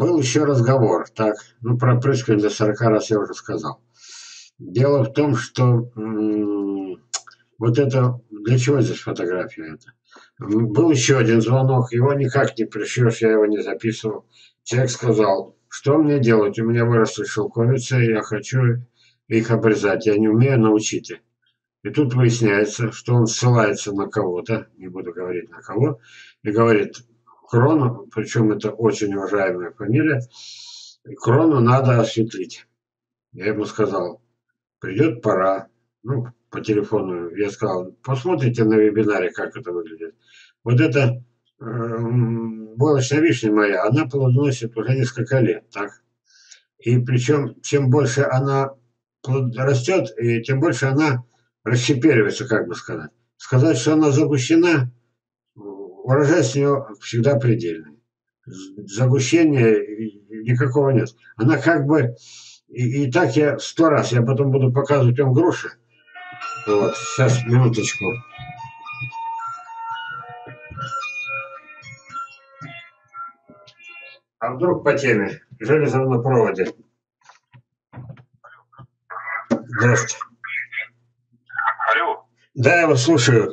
Был еще разговор, так, ну, про прыскание до 40 раз я уже сказал. Дело в том, что вот это, для чего здесь фотография это? Был еще один звонок, его никак не пришьешь, я его не записывал. Человек сказал, что мне делать, у меня выросли шелковицы, я хочу их обрезать, я не умею, научите. И тут выясняется, что он ссылается на кого-то, не буду говорить на кого, и говорит, крону, причем это очень уважаемая фамилия, крону надо осветлить. Я ему сказал, придет пора, ну, по телефону, я сказал, посмотрите на вебинаре, как это выглядит. Вот это булочная вишня моя, она плодоносит уже несколько лет, так? И причем, чем больше она растет, и тем больше она расщеперивается, как бы сказать. Сказать, что она загущена, урожай с нее всегда предельный. Загущения никакого нет. Она как бы... И так я 100 раз, я потом буду показывать вам груши. Вот, сейчас, минуточку. А вдруг по теме? Железов на проводе. Здравствуйте. Алло. Да, я вас слушаю.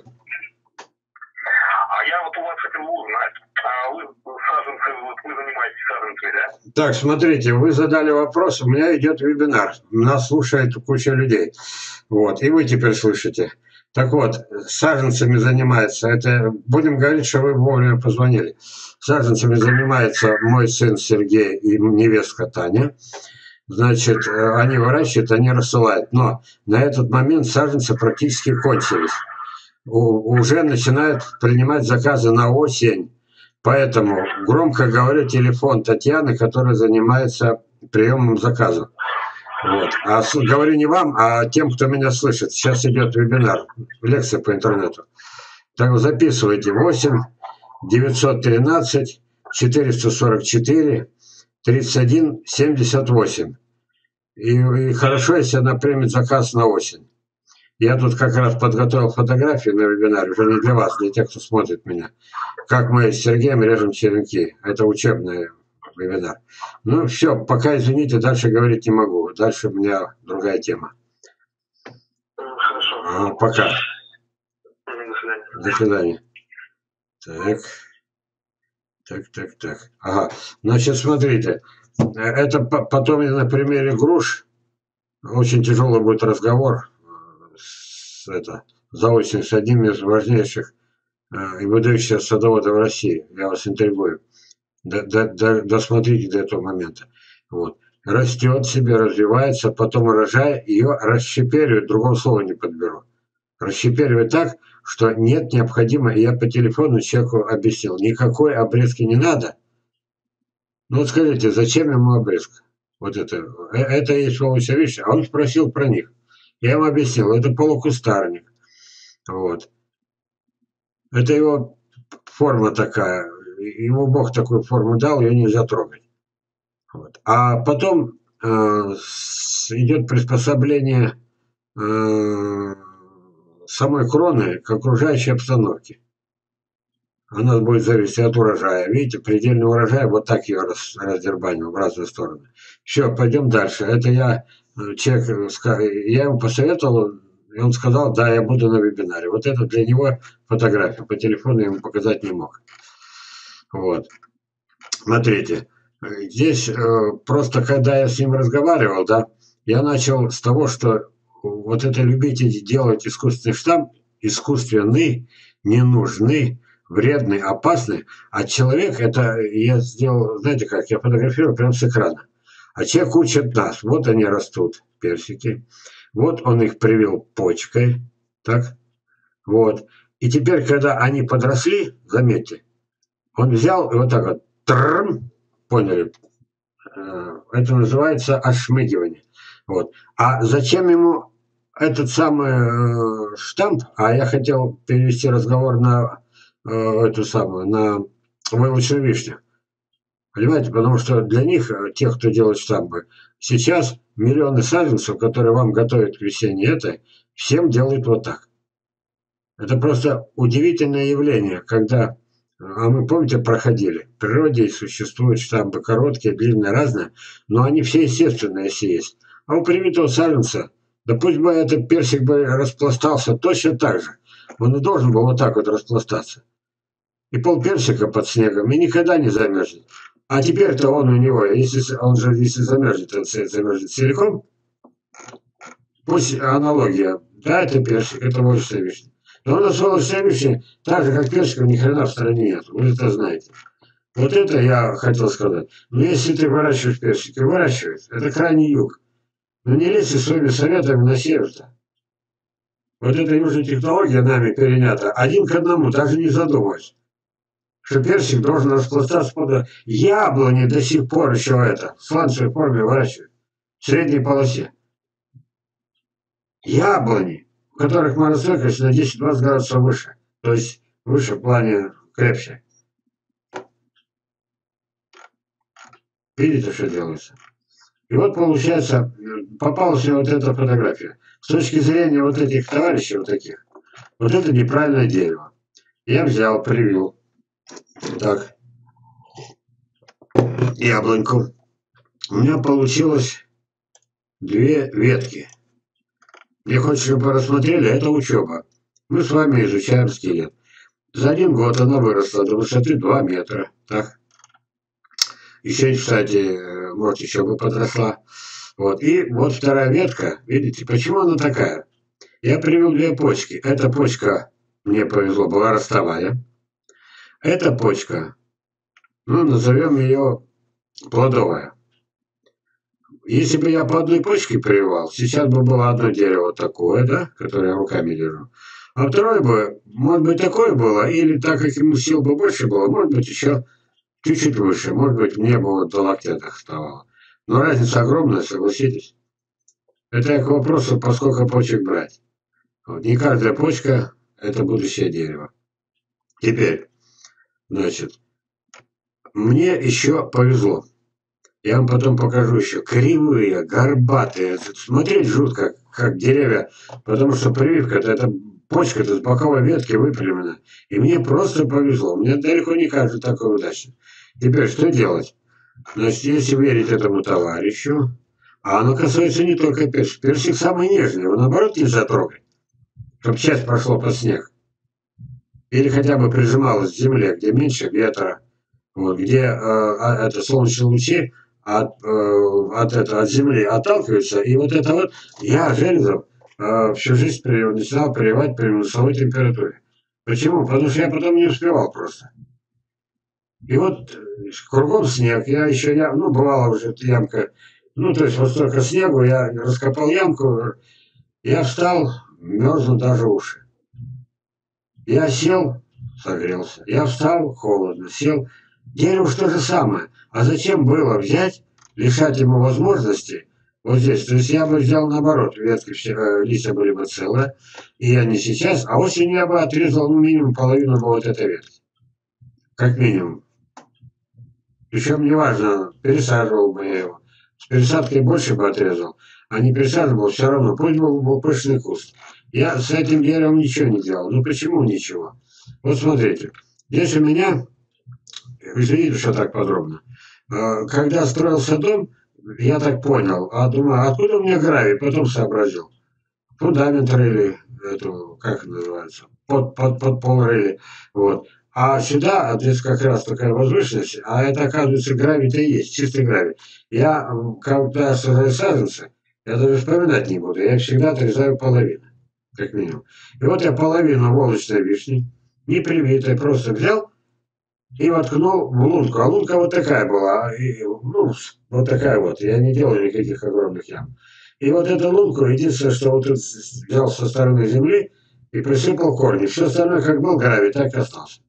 А я вот у вас хотел узнать, а вы саженцы, вот вы занимаетесь саженцами, да? Так, смотрите, вы задали вопрос, у меня идет вебинар, нас слушает куча людей, вот, и вы теперь слышите. Так вот, саженцами занимается, это, будем говорить, что вы вовремя позвонили, саженцами занимается мой сын Сергей и невестка Таня, значит, они выращивают, они рассылают, но на этот момент саженцы практически кончились, уже начинают принимать заказы на осень, поэтому громко говорю телефон Татьяны, которая занимается приемом заказов. Вот. А говорю не вам, а тем, кто меня слышит. Сейчас идет вебинар, лекция по интернету. Так, записывайте 8-913-444-31-78. И хорошо, если она примет заказ на осень. Я тут как раз подготовил фотографии на вебинаре, уже не для вас, для тех, кто смотрит меня. Как мы с Сергеем режем черенки. Это учебная вебинар. Ну все, пока извините, дальше говорить не могу. Дальше у меня другая тема. Хорошо. А, пока. До свидания. Так. Так. Ага. Значит, смотрите. Это потом я на примере груш. Очень тяжелый будет разговор. Заочник с одним из важнейших и выдающихся садоводов России. Я вас интригую. Досмотрите до этого момента. Вот. Растет себе, развивается, потом урожай, ее расщеперивает, другого слова не подберу. Расщеперивает так, что нет необходимо, я по телефону человеку объяснил, никакой обрезки не надо. Ну вот скажите, зачем ему обрезка? Вот это есть волчья вещь, а он спросил про них. Я ему объяснил, это полукустарник. Вот. Это его форма такая. Ему Бог такую форму дал, ее нельзя трогать. Вот. А потом идет приспособление самой кроны к окружающей обстановке. Она будет зависеть от урожая. Видите, предельный урожай, вот так ее раздербанил в разные стороны. Все, пойдем дальше. Это я, человек, я ему посоветовал, и он сказал, да, я буду на вебинаре. Вот это для него фотография. По телефону я ему показать не мог. Вот, смотрите, здесь просто когда я с ним разговаривал, да, я начал с того, что вот это любите делать искусственный штамм, искусственный, ненужный, вредный, опасный, а человек, это я сделал, знаете как, я фотографирую прямо с экрана, а человек учит нас, вот они растут, персики, вот он их привил почкой, так, вот, и теперь, когда они подросли, заметьте, он взял и вот так вот, трррм, поняли, это называется ошмыгивание. Вот. А зачем ему этот самый штамп, а я хотел перевести разговор на эту самую, на вылучную вишню. Понимаете, потому что для них, тех, кто делает штампы, сейчас миллионы саженцев, которые вам готовят к весенне это, всем делают вот так. Это просто удивительное явление, когда А мы, помните, проходили. В природе существуют штампы короткие, длинные, разные, но они все естественные, если есть. А у примитива Саленса, да пусть бы этот персик бы распластался точно так же. Он и должен был вот так вот распластаться. И полперсика под снегом, и никогда не замерзнет. А теперь-то он у него, если замерзнет, он замерзнет целиком. Пусть аналогия. Да, это персик, это волжская вишня. Но у нас волжская вишня, так же, как персиков, ни хрена в стране нет. Вы это знаете. Вот это я хотел сказать. Но если ты выращиваешь персики, выращивай. Это крайний юг. Но не лезьте своими советами на север-то. Вот эта южная технология нами перенята. Один к одному, даже не задумываясь. Что персик должен распластаться под... Яблони до сих пор еще это, в сланцевой форме выращивают. В средней полосе. Яблони, у которых морозостойкость на 10-20 градусов выше. То есть выше в плане крепче. Видите, что делается? И вот получается, попалась мне вот эта фотография. С точки зрения вот этих товарищей, вот таких, вот это неправильное дерево. Я взял, привил. Так. Яблоньку. У меня получилось две ветки. Мне хочется, чтобы вы рассмотрели, это учеба. Мы с вами изучаем скелет. За один год она выросла до высоты 2 метра. Так. Еще, кстати, может, еще бы подросла. Вот. И вот вторая ветка, видите, почему она такая? Я привел две почки. Эта почка, мне повезло, была ростовая. Эта почка, ну, назовем ее плодовая. Если бы я по одной почке прививал, сейчас бы было одно дерево такое, да, которое я руками держу. А второе бы, может быть, такое было, или так как ему сил бы больше было, может быть, еще чуть-чуть выше. Может быть, мне бы вот до локтя доставало. Но разница огромная, согласитесь. Это я к вопросу, поскольку почек брать. Вот. Не каждая почка – это будущее дерево. Теперь, значит, мне еще повезло. Я вам потом покажу еще. Кривые, горбатые. Смотреть жутко, как деревья. Потому что прививка-то, это почка-то с боковой ветки выпрямлена. И мне просто повезло. Мне далеко не кажется такой удачи. Теперь, что делать? Значит, если верить этому товарищу, а оно касается не только персика. Персик самый нежный, его наоборот нельзя трогать, чтобы часть пошла под снег. Или хотя бы прижималась к земле, где меньше ветра, вот, где это солнечные лучи от земли отталкиваются. И вот это вот, я, Железов, всю жизнь начинал прививать при минусовой температуре. Почему? Потому что я потом не успевал просто. И вот кругом снег, я еще, ну, бывала уже эта ямка, ну, то есть вот столько снегу, я раскопал ямку, я встал, мерзну даже уши. Я сел, согрелся, я встал, холодно, сел. Дерево что же самое, а зачем было взять, лишать ему возможности вот здесь, то есть я бы взял наоборот, ветки, листья были бы целые, и я не сейчас, а осенью я бы отрезал, ну, минимум половину вот этой ветки, как минимум. Причем неважно, пересаживал бы я его. С пересадкой больше бы отрезал, а не пересаживал, все равно. Пусть был пышный куст. Я с этим деревом ничего не делал. Ну почему ничего? Вот смотрите. Здесь у меня, извините, что так подробно. Когда строился дом, я так понял. А думаю, откуда у меня гравий? Потом сообразил. Фундамент рыли, эту, как это называется? Под пол рыли. Вот. А сюда, здесь как раз такая возвышенность, а это, оказывается, гравий-то и есть, чистый гравий. Я, когда сажаю саженцы, я даже вспоминать не буду, я всегда отрезаю половину, как минимум. И вот я половину волочной вишни, не привитой, просто взял и воткнул в лунку. А лунка вот такая была, и, ну, вот такая вот, я не делаю никаких огромных ям. И вот эту лунку, единственное, что вот тут взял со стороны земли и присыпал корни. Все остальное, как был гравий, так и остался.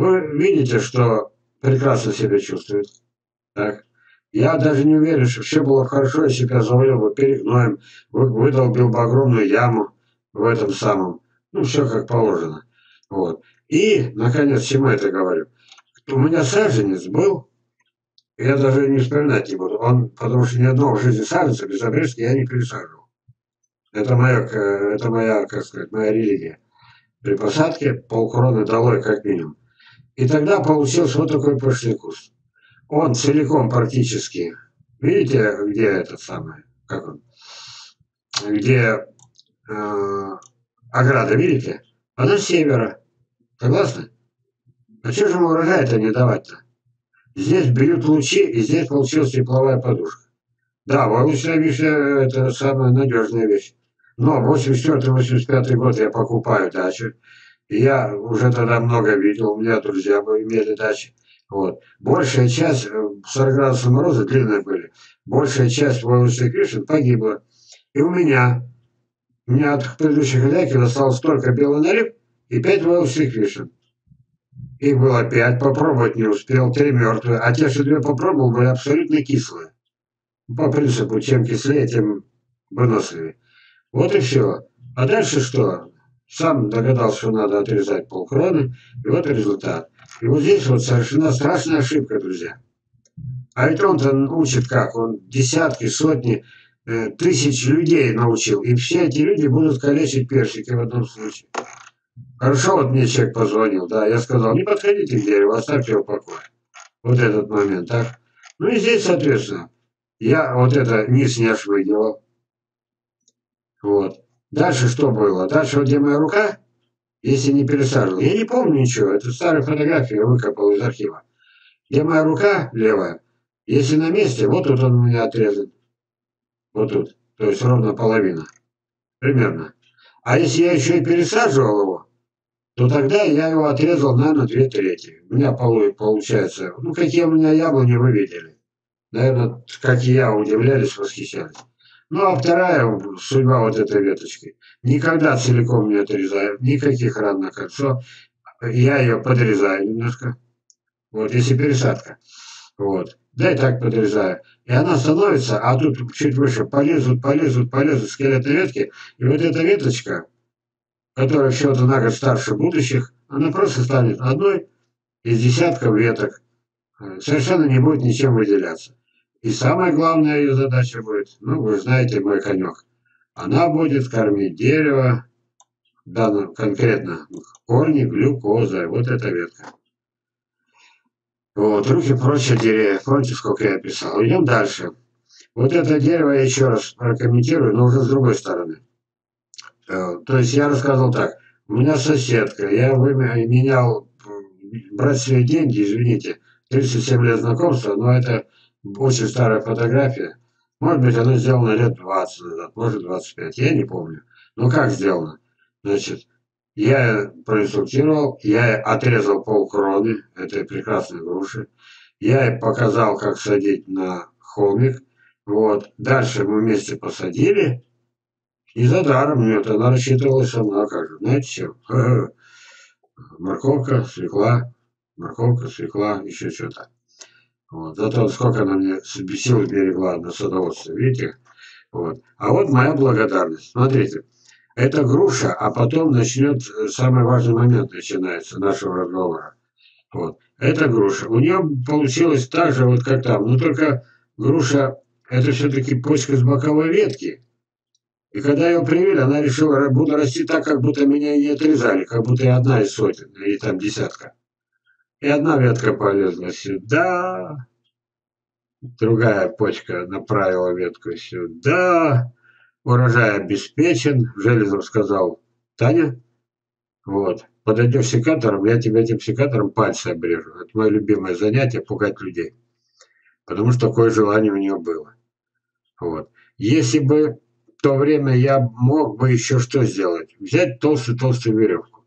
Вы видите, что прекрасно себя чувствует. Так. Я даже не уверен, что все было хорошо, если бы я завалил бы перегноем, выдолбил бы огромную яму в этом самом. Ну, все как положено. Вот. И, наконец, чему это говорю? У меня саженец был, я даже не вспоминать не буду, потому что ни одного в жизни саженца без обрезки я не пересаживал. Это моя, как сказать, моя религия. При посадке полкроны долой как минимум. И тогда получился вот такой пошликус. Он целиком практически, видите, где этот самый, как он, где ограда, видите? Она с севера. Согласны? А что же ему урожай-то не давать-то? Здесь бьют лучи, и здесь получилась тепловая подушка. Да, войлочная вишня – это самая надежная вещь. Но 84-85 год я покупаю дачу. И я уже тогда много видел, у меня друзья имели дачи. Вот. Большая часть, 40 градусов мороза длинные были, большая часть войлочных вишен погибла. И у меня от предыдущих хозяйки осталось только белый налив и 5 войлочных вишен. Их было 5, попробовать не успел, 3 мертвые. А те, что 2 попробовал, были абсолютно кислые. По принципу, чем кислее, тем выносливее. Вот и все. А дальше что? Сам догадался, что надо отрезать полкроны. И вот результат. И вот здесь вот совершенно страшная ошибка, друзья. А ведь он-то учит как? Он десятки, сотни, тысяч людей научил. И все эти люди будут калечить персики в одном случае. Хорошо, вот мне человек позвонил, да, я сказал, не подходите к дереву, оставьте его в покое. Вот этот момент, так. Ну и здесь, соответственно, я вот это низ не отшвыгивал. Вот. Дальше что было? Дальше вот где моя рука, если не пересаживал. Я не помню ничего, это старые фотографии я выкопал из архива. Где моя рука левая, если на месте, вот тут он у меня отрезан. Вот тут, то есть ровно половина. Примерно. А если я еще и пересаживал его, то тогда я его отрезал, наверное, 2/3. У меня получается, ну, какие у меня яблони вы видели. Наверное, как и я, удивлялись, восхищались. Ну, а вторая судьба вот этой веточки. Никогда целиком не отрезаю, никаких ран на кольцо. Я ее подрезаю немножко. Вот, если пересадка. Вот. Да и так подрезаю. И она становится, а тут чуть выше полезут скелетные ветки. И вот эта веточка, которая всего-то на год старше будущих, она просто станет одной из десятков веток. Совершенно не будет ничем выделяться. И самая главная ее задача будет, ну, вы знаете мой конек, она будет кормить дерево, данным конкретно корни глюкозой, вот эта ветка. Вот, руки прочь от деревьев, помните, сколько я писал. Идем дальше. Вот это дерево я еще раз прокомментирую, но уже с другой стороны. То есть я рассказывал так, у меня соседка, я менял, брать свои деньги, извините, 37 лет знакомства, но это очень старая фотография, может быть, она сделана лет 20 назад, может 25, я не помню, но как сделано, значит, я проинструктировал, я отрезал полкроны этой прекрасной груши, я ей показал, как садить на холмик, вот, дальше мы вместе посадили. И за даром мне она рассчитывалась со мной, как же, знаете, все. Морковка, свекла, еще что-то. Вот. Зато сколько она мне сил берегла на садоводство, видите? Вот. А вот моя благодарность. Смотрите, это груша, а потом начнет, самый важный момент начинается нашего разговора. Вот. Это груша. У нее получилось так же, вот как там, но только груша, это все-таки почка с боковой ветки. И когда ее привели, она решила, буду расти так, как будто меня не отрезали, как будто я одна из сотен, или там десятка. И одна ветка полезла сюда, другая почка направила ветку сюда, урожай обеспечен, Железов сказал, Таня, вот, подойдешь секатором, я тебя этим секатором пальцы обрежу. Это мое любимое занятие, пугать людей, потому что такое желание у нее было. Вот. Если бы в то время я мог бы еще что сделать? Взять толстую-толстую веревку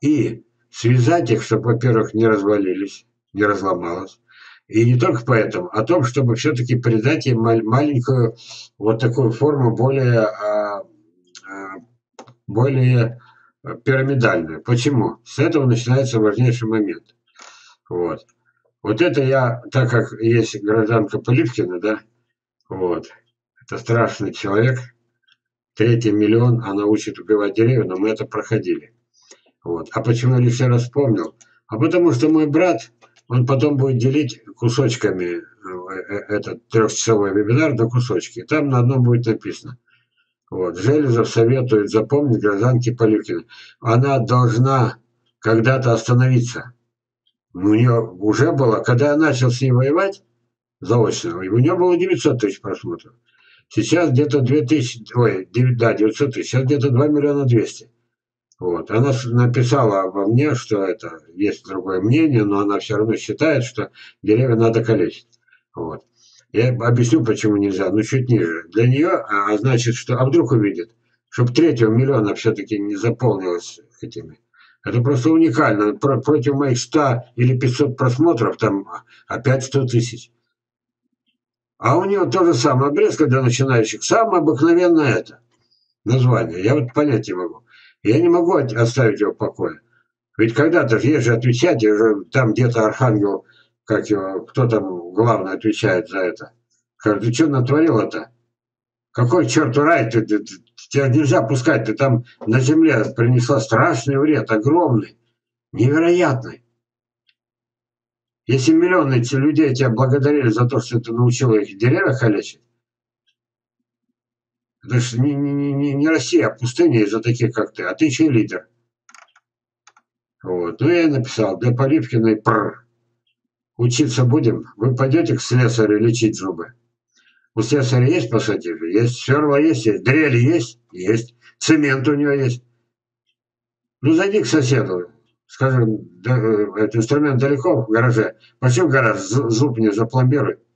и связать их, чтобы, во-первых, не развалились, не разломалось. И не только поэтому, о том, чтобы все-таки придать им маленькую вот такую форму, более пирамидальную. Почему? С этого начинается важнейший момент. Вот. Вот это я, так как есть гражданка Поливкина, да, вот, это страшный человек. 3 миллион, она учит убивать деревья, но мы это проходили. Вот. А почему я лишний раз вспомнил? А потому что мой брат, он потом будет делить кусочками этот 3-часовой вебинар на кусочки. Там на одном будет написано. Вот. Железов советует запомнить гражданке Поливкиной. Она должна когда-то остановиться. у нее уже было, когда я начал с ней воевать заочно, у нее было 900 тысяч просмотров. Сейчас где-то 900 тысяч, сейчас где-то 2 200 000. Вот. Она написала обо мне, что это есть другое мнение, но она все равно считает, что деревья надо калечить. Вот. Я объясню, почему нельзя, но чуть ниже. Для нее, а значит, что, а вдруг увидит, чтобы 3 миллиона все-таки не заполнилось этими. Это просто уникально. Против моих 100 или 500 просмотров, там опять 100 тысяч. А у него то же самое, обрезка для начинающих, самое обыкновенное это название. Я вот понять не могу. Я не могу оставить его в покое. Ведь когда-то есть же отвечать, уже там где-то Архангел, как его, кто там главный отвечает за это. Говорит, ты что натворил-то? Какой черт рай? Тебя нельзя пускать, ты там на земле принесла страшный вред, огромный, невероятный. Если миллионы людей тебя благодарили за то, что ты научила их деревья калечить, это же не Россия, а пустыня из-за таких, как ты, а ты еще и лидер. Вот. Ну, я и написал, для Поливкиной пр. Учиться будем, вы пойдете к слесарю лечить зубы. У слесаря есть пассатижи? Есть. Сверло есть? Есть. Дрель есть? Есть. Цемент у него есть. Ну, зайди к соседу. Скажи, этот инструмент далеко в гараже? Почему гараж зуб не запломбирует?